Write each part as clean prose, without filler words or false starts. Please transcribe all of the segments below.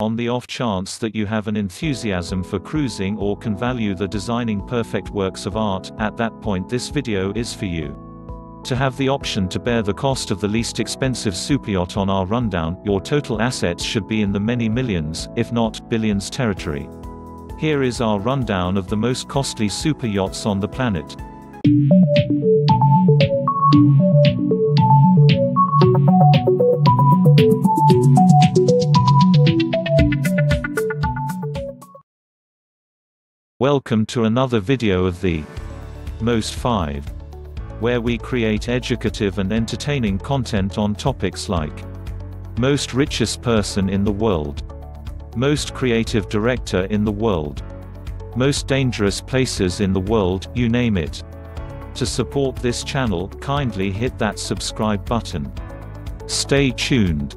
On the off chance that you have an enthusiasm for cruising or can value the designing perfect works of art, at that point this video is for you. To have the option to bear the cost of the least expensive superyacht on our rundown, your total assets should be in the many millions, if not billions territory. Here is our rundown of the most costly superyachts on the planet. Welcome to another video of the Most 5, where we create educative and entertaining content on topics like Most Richest Person in the World, Most Creative Director in the World, Most Dangerous Places in the World, you name it. To support this channel, kindly hit that subscribe button. Stay tuned.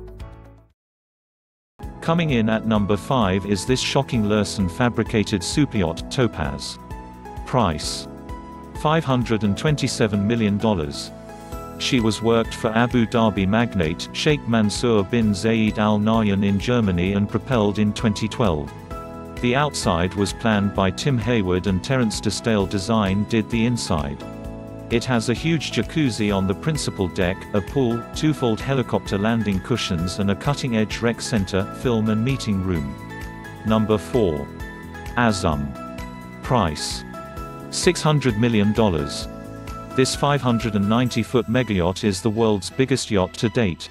Coming in at number 5 is this shocking Lurssen fabricated superyacht, Topaz. Price: $527 million. She was worked for Abu Dhabi magnate Sheikh Mansour bin Zayed Al Nahyan in Germany and propelled in 2012. The outside was planned by Tim Hayward and Terence de Stael Design did the inside. It has a huge jacuzzi on the principal deck, a pool, two-fold helicopter landing cushions and a cutting-edge rec center, film and meeting room. Number 4. Azzam. Price: $600 million. This 590-foot megayacht is the world's biggest yacht to date.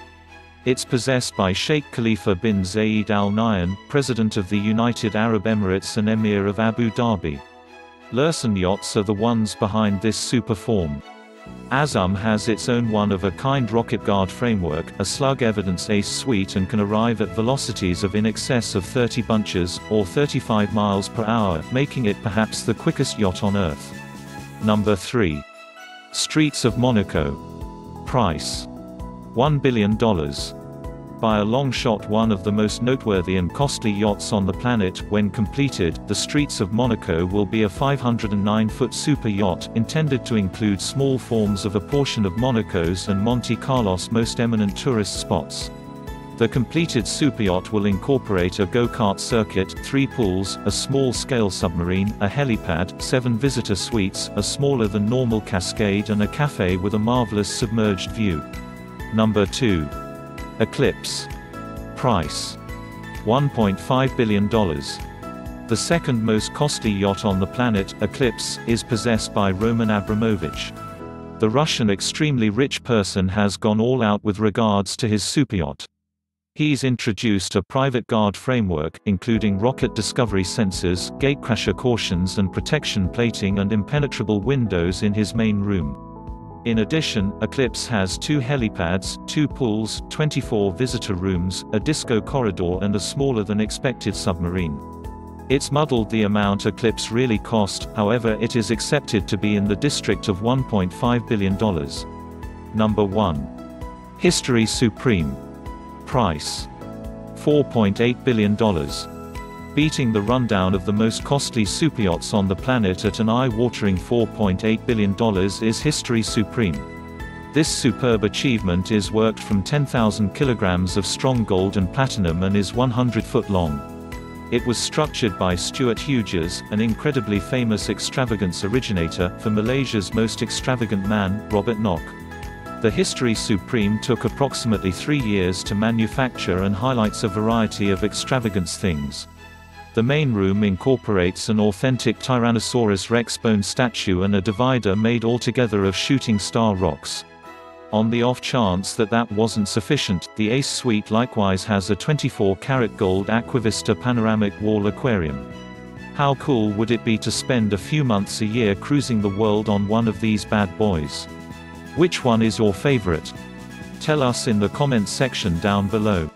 It's possessed by Sheikh Khalifa bin Zayed Al Nahyan, President of the United Arab Emirates and Emir of Abu Dhabi. Lurssen yachts are the ones behind this super form. Azzam has its own one-of-a-kind rocket guard framework, a slug evidence ace suite and can arrive at velocities of in excess of 30 bunches, or 35 miles per hour, making it perhaps the quickest yacht on Earth. Number 3. Streets of Monaco. Price: $1 billion. By a long shot one of the most noteworthy and costly yachts on the planet, when completed, the Streets of Monaco will be a 509-foot super yacht, intended to include small forms of a portion of Monaco's and Monte Carlo's most eminent tourist spots. The completed superyacht will incorporate a go-kart circuit, 3 pools, a small-scale submarine, a helipad, 7 visitor suites, a smaller-than-normal cascade and a cafe with a marvelous submerged view. Number 2. Eclipse. Price: $1.5 billion. The second most costly yacht on the planet, Eclipse, is possessed by Roman Abramovich. The Russian extremely rich person has gone all out with regards to his superyacht. He's introduced a private guard framework, including rocket discovery sensors, gatecrasher cautions and protection plating and impenetrable windows in his main room. In addition, Eclipse has 2 helipads, 2 pools, 24 visitor rooms, a disco corridor and a smaller-than-expected submarine. It's muddled the amount Eclipse really cost, however it is accepted to be in the district of $1.5 billion. Number 1. History Supreme. Price: $4.8 billion. Beating the rundown of the most costly superyachts on the planet at an eye-watering $4.8 billion is History Supreme. This superb achievement is worked from 10,000 kilograms of strong gold and platinum and is 100 foot long. It was structured by Stuart Hughes, an incredibly famous extravagance originator, for Malaysia's most extravagant man, Robert Nock. The History Supreme took approximately 3 years to manufacture and highlights a variety of extravagance things. The main room incorporates an authentic Tyrannosaurus Rex bone statue and a divider made altogether of shooting star rocks. On the off chance that that wasn't sufficient, the Ace Suite likewise has a 24-karat gold Aquavista panoramic wall aquarium. How cool would it be to spend a few months a year cruising the world on one of these bad boys? Which one is your favorite? Tell us in the comments section down below.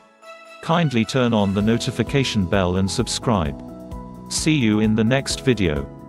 Kindly turn on the notification bell and subscribe. See you in the next video.